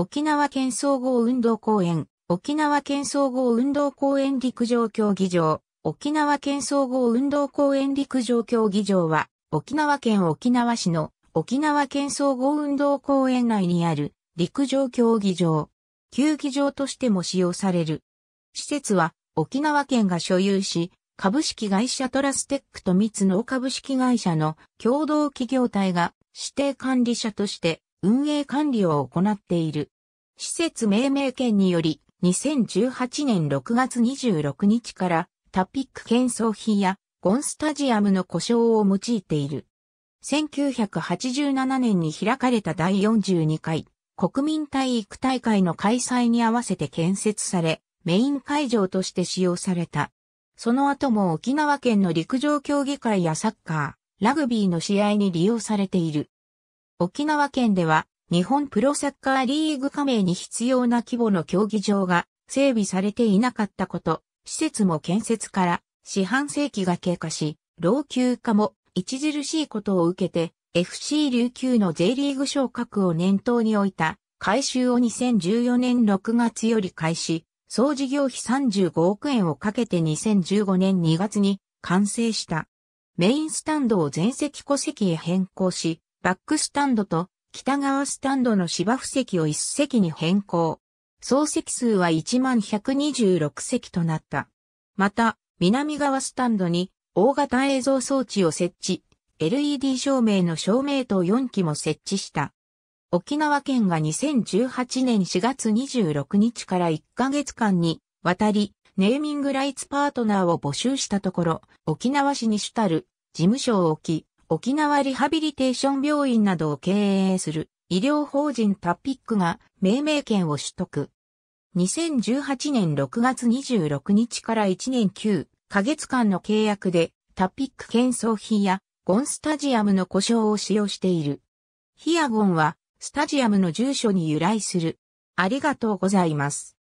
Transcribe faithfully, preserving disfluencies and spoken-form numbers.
沖縄県総合運動公園、沖縄県総合運動公園陸上競技場、沖縄県総合運動公園陸上競技場は、沖縄県沖縄市の沖縄県総合運動公園内にある陸上競技場、球技場としても使用される。施設は沖縄県が所有し、株式会社トラステックと三つの株式会社の共同企業体が指定管理者として、運営管理を行っている。施設命名権により、にせんじゅうはちねんろくがつにじゅうろくにちからタピック建装費やゴンスタジアムの呼称を用いている。せんきゅうひゃくはちじゅうななねんに開かれただいよんじゅうにかい国民体育大会の開催に合わせて建設され、メイン会場として使用された。その後も沖縄県の陸上競技会やサッカー、ラグビーの試合に利用されている。沖縄県では日本プロサッカーリーグ加盟に必要な規模の競技場が整備されていなかったこと、施設も建設から四半世紀が経過し、老朽化も著しいことを受けて エフシー 琉球の J リーグ昇格を念頭に置いた改修をにせんじゅうよねんろくがつより開始、総事業費さんじゅうごおくえんをかけてにせんじゅうごねんにがつに完成した。メインスタンドを全席個席へ変更し、バックスタンドと北側スタンドの芝生席をいち席に変更。総席数はいちまんひゃくにじゅうろくせきとなった。また、南側スタンドに大型映像装置を設置、エルイーディー 照明の照明灯よんきも設置した。沖縄県がにせんじゅうはちねんしがつにじゅうろくにちからいっかげつかんにわたりネーミングライツパートナーを募集したところ、沖縄市に主たる事務所を置き、沖縄リハビリテーション病院などを経営する医療法人タピックが命名権を取得。にせんじゅうはちねんろくがつにじゅうろくにちからいちねんきゅうかげつかんの契約でタピック建装費やゴンスタジアムの呼称を使用している。ヒアゴンはスタジアムの住所に由来する。ありがとうございます。